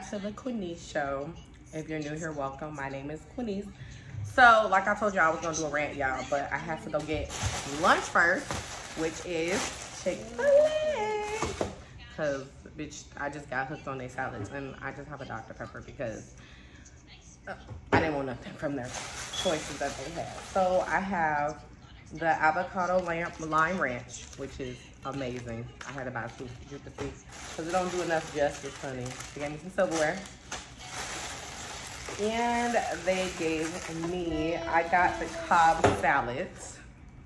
back to the Quinise show. If you're new here, welcome. My name is Quinise. So, like I told y'all, I was gonna do a rant, y'all, but I have to go get lunch first, which is Chick-fil-A. Cause, bitch, I just got hooked on their salads, and I just have a Dr. Pepper because I didn't want nothing from their choices that they had. So I have the avocado lime ranch, which is amazing. I had to buy two because it don't do enough justice, honey. They gave me some silverware. And they gave me, I got the Cobb salads.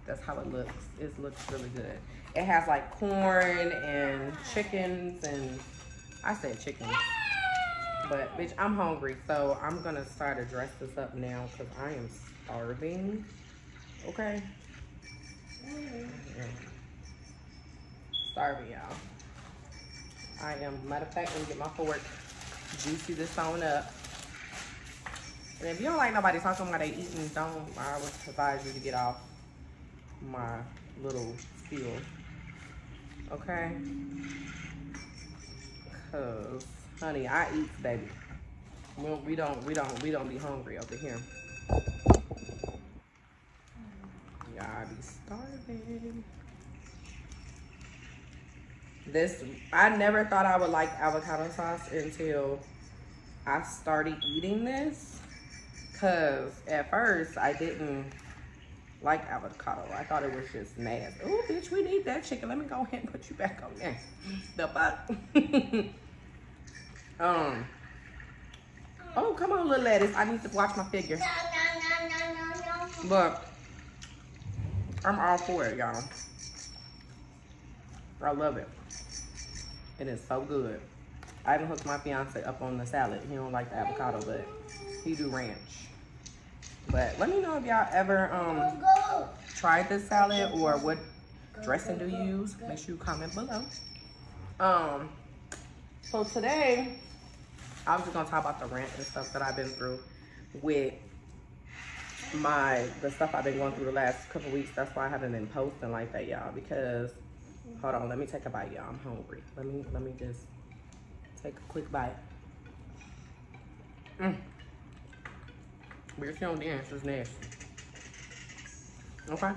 That's how it looks. It looks really good. It has like corn and chickens and, I said chicken. But bitch, I'm hungry, so I'm gonna start to dress this up now because I am starving, okay? Yeah. Starving, y'all. I am, matter of fact, let me get my fork, juicy this on up. And if you don't like nobody talking about they eating, don't, I would advise you to get off my little field, okay? Cause, honey, I eat, baby. We don't be hungry over here. Y'all be starving. This, I never thought I would like avocado sauce until I started eating this. Cause at first I didn't like avocado. I thought it was just nasty. Oh, bitch, we need that chicken. Let me go ahead and put you back on there. The fuck? Oh, come on, little ladies. I need to watch my figure. No. But I'm all for it, y'all. I love it. It is so good. I even hooked my fiance up on the salad. He don't like the avocado, but he do ranch. But let me know if y'all ever tried this salad or what dressing do you use. Make sure you comment below. So today, I'm just gonna talk about the rant and stuff that I've been through with the stuff I've been going through the last couple weeks. That's why I haven't been posting like that, y'all, because hold on, let me take a bite, y'all. I'm hungry. Let me just take a quick bite. But if you don't dance, it's nasty. Okay?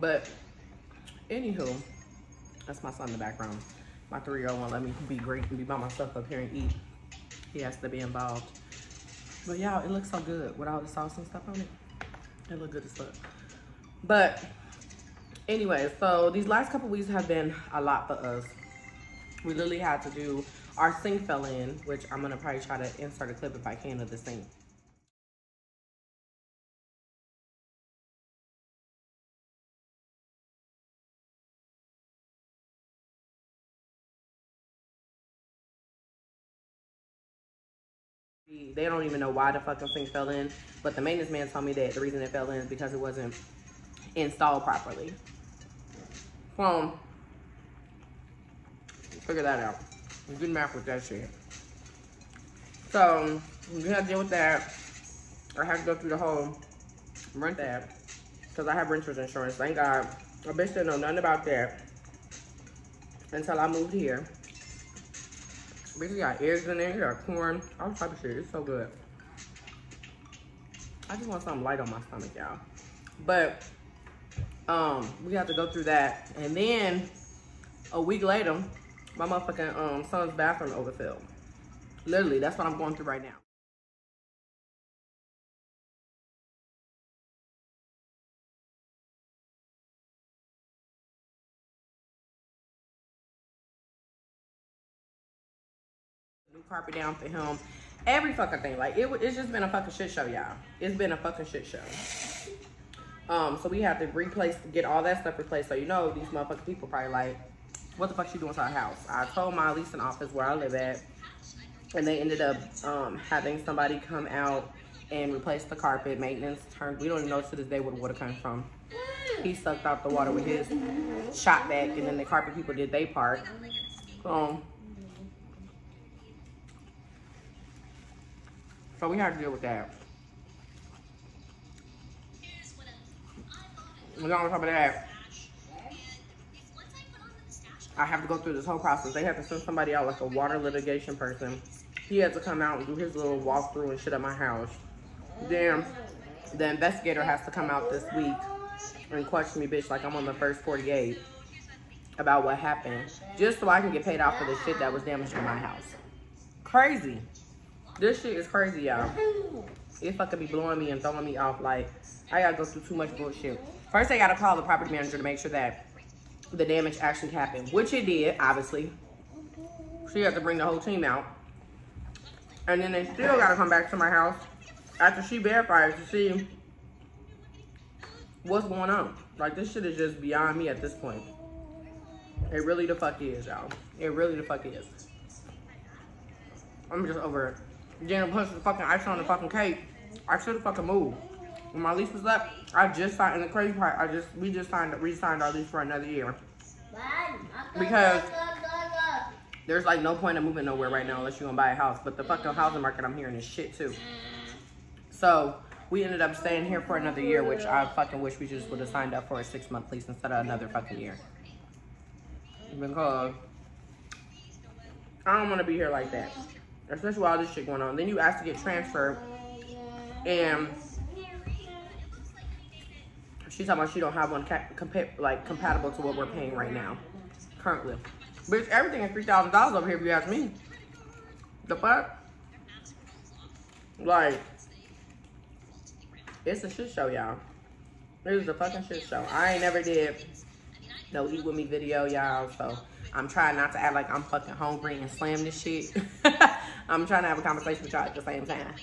But, anywho, that's my son in the background. My 3-year-old won't let me be great and be by myself up here and eat. He has to be involved. But y'all, it looks so good with all the sauce and stuff on it. It look good as fuck. But anyway, so these last couple weeks have been a lot for us. We literally had to do, our sink fell in, which I'm gonna probably try to insert a clip if I can of the sink. They don't even know why the fucking sink fell in, but the maintenance man told me that the reason it fell in is because it wasn't installed properly. So, figure that out. Good math with that shit. So, we had to deal with that. I had to go through the whole rent that because I have renter's insurance. Thank God. I bitch didn't know nothing about that until I moved here. Bitch, you got eggs in there, you got corn, all type of shit. It's so good. I just want something light on my stomach, y'all. But we have to go through that, and then a week later, my motherfucking son's bathroom overfilled. Literally, that's what I'm going through right now. Carpet down for him, every fucking thing. Like it's just been a fucking shit show, y'all. It's been a fucking shit show. So we have to replace, get all that stuff replaced. So you know these motherfucking people probably like, what the fuck you doing to our house? I told my leasing office where I live at, and they ended up having somebody come out and replace the carpet. Maintenance turned. We don't even know to this day where the water came from. He sucked out the water with his shot back, and then the carpet people did their part. So we had to deal with that. And on top of that, I have to go through this whole process. They have to send somebody out, like a water litigation person. He has to come out and do his little walkthrough and shit at my house. Then the investigator has to come out this week and question me, bitch, like I'm on the first 48 about what happened, just so I can get paid off for the shit that was damaged in my house. Crazy. This shit is crazy, y'all. It fucking be blowing me and throwing me off. Like, I gotta go through too much bullshit. First, I gotta call the property manager to make sure that the damage actually happened, which it did, obviously. She had to bring the whole team out. And then they still gotta come back to my house after she verifies to see what's going on. Like, this shit is just beyond me at this point. It really the fuck is, y'all. It really the fuck is. I'm just over it. Then a bunch of the fucking ice on the fucking cake. I should've fucking moved. When my lease was up, I just signed, and the crazy part, we just re-signed our lease for another year. Because there's like no point in moving nowhere right now unless you're gonna buy a house. But the fucking housing market I'm hearing is shit too. So we ended up staying here for another year, which I fucking wish we just would've signed up for a 6-month lease instead of another fucking year. Because I don't wanna be here like that. Especially with all this shit going on. Then you asked to get transferred, and she's talking about she don't have one compatible to what we're paying right now, currently. Bitch, everything is $3,000 over here if you ask me. The fuck? Like, it's a shit show, y'all. It is a fucking shit show. I ain't never did no eat with me video, y'all, so I'm trying not to act like I'm fucking hungry and slam this shit. I'm trying to have a conversation with y'all at the same time.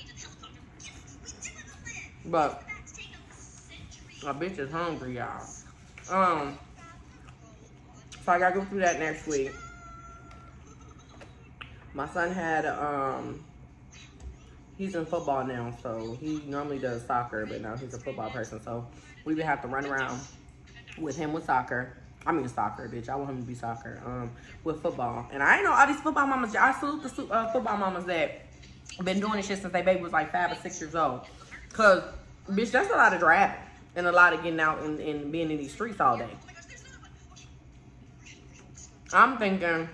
But my bitch is hungry, y'all. So I gotta go through that next week. My son had he's in football now, so he normally does soccer, but now he's a football person, so we would have to run around with him with soccer. I mean soccer, bitch. I want him to be soccer. With football. And I ain't know all these football mamas. I salute the football mamas that been doing this shit since they baby was like 5 or 6 years old. Cause, bitch, that's a lot of driving and a lot of getting out and being in these streets all day. I'm thinking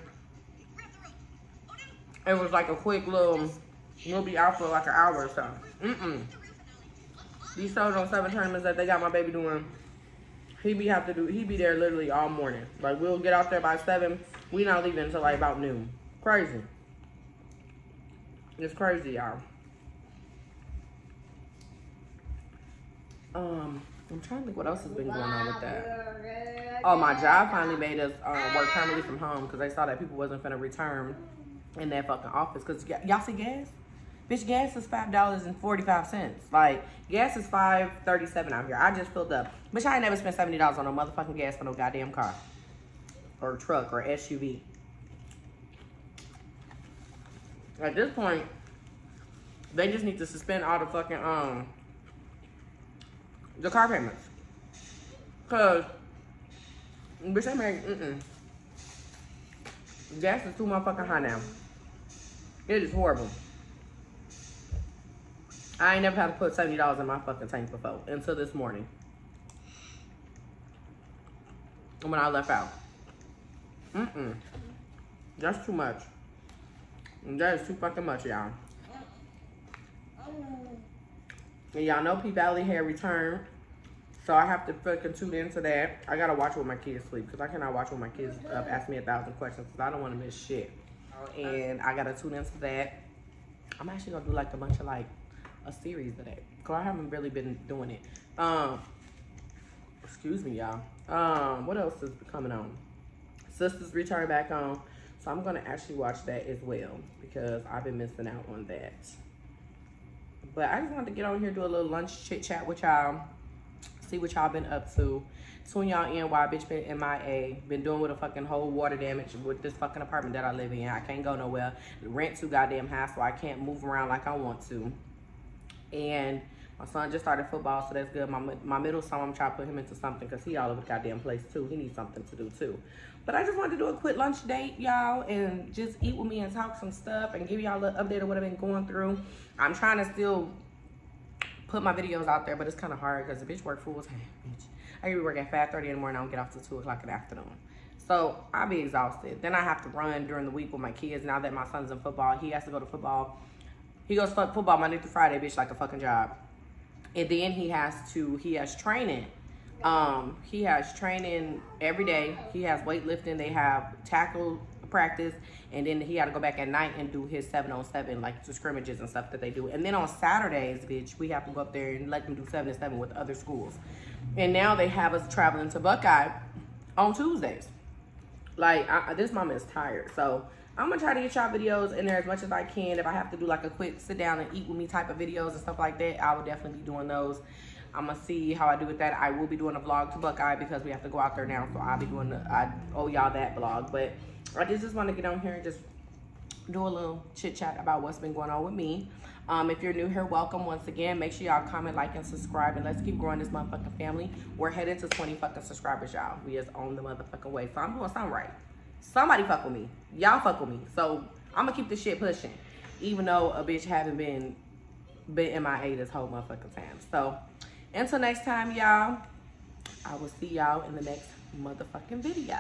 it was like a quick little, we'll be out for like an hour or so. These Soldier on 7 tournaments that they got my baby doing, he be there literally all morning. Like, we'll get out there by 7. We not leaving until like about noon. Crazy. It's crazy, y'all. I'm trying to think what else has been going on with that. Oh, my job finally made us work permanently from home because they saw that people wasn't finna return in that fucking office. Cause y'all see gas? Bitch, gas is $5.45. Like, gas is $5.37 out here. I just filled up. Bitch, I ain't never spent $70 on no motherfucking gas for no goddamn car. Or truck or SUV. At this point, they just need to suspend all the fucking, the car payments. Cause, bitch, I make, gas is too motherfucking high now. It is horrible. I ain't never had to put $70 in my fucking tank before until this morning when I left out. That's too much. That is too fucking much, y'all. And y'all know P-Valley had returned, so I have to fucking tune into that. I gotta watch when my kids sleep because I cannot watch when my kids up ask me 1,000 questions because I don't want to miss shit. And I gotta tune into that. I'm actually gonna do like a bunch of like a series of that because I haven't really been doing it. Excuse me, y'all. What else is coming on? Sisters return back on, so I'm gonna actually watch that as well because I've been missing out on that. But I just wanted to get on here, do a little lunch chit chat with y'all, see what y'all been up to. Tune y'all in while bitch been MIA, been doing with a fucking whole water damage with this fucking apartment that I live in. I can't go nowhere. The rent too goddamn high, so I can't move around like I want to. And my son just started football, so that's good. My middle son, I'm trying to put him into something because he all over the goddamn place too. He needs something to do too. But I just wanted to do a quick lunch date, y'all, and just eat with me and talk some stuff and give y'all an update of what I've been going through. I'm trying to still put my videos out there, but it's kind of hard because the bitch work full time. Bitch, I usually work at 5:30 in the morning. I don't get off till 2 o'clock in the afternoon. So I'll be exhausted. Then I have to run during the week with my kids. Now that my son's in football, he has to go to football. He goes to football Monday through Friday, bitch, like a fucking job. And then he has training. He has training every day. He has weightlifting. They have tackle practice. And then he had to go back at night and do his 7-on-7, like the scrimmages and stuff that they do. And then on Saturdays, bitch, we have to go up there and let them do 7-on-7 with other schools. And now they have us traveling to Buckeye on Tuesdays. Like, this mama is tired. So I'm gonna try to get y'all videos in there as much as I can. If I have to do like a quick sit down and eat with me type of videos and stuff like that, I will definitely be doing those. I'm gonna see how I do with that. I will be doing a vlog to Buckeye because we have to go out there now. So I'll be doing I owe y'all that vlog. But I just want to get on here and just do a little chit chat about what's been going on with me. If you're new here, welcome once again. Make sure y'all comment, like, and subscribe, and let's keep growing this motherfucking family. We're headed to 20 fucking subscribers, y'all. We is on the motherfucking way. So I'm doing something right. Somebody fuck with me. Y'all fuck with me. So I'm gonna keep this shit pushing, even though a bitch haven't been MIA this whole motherfucking time. So until next time, y'all, I will see y'all in the next motherfucking video.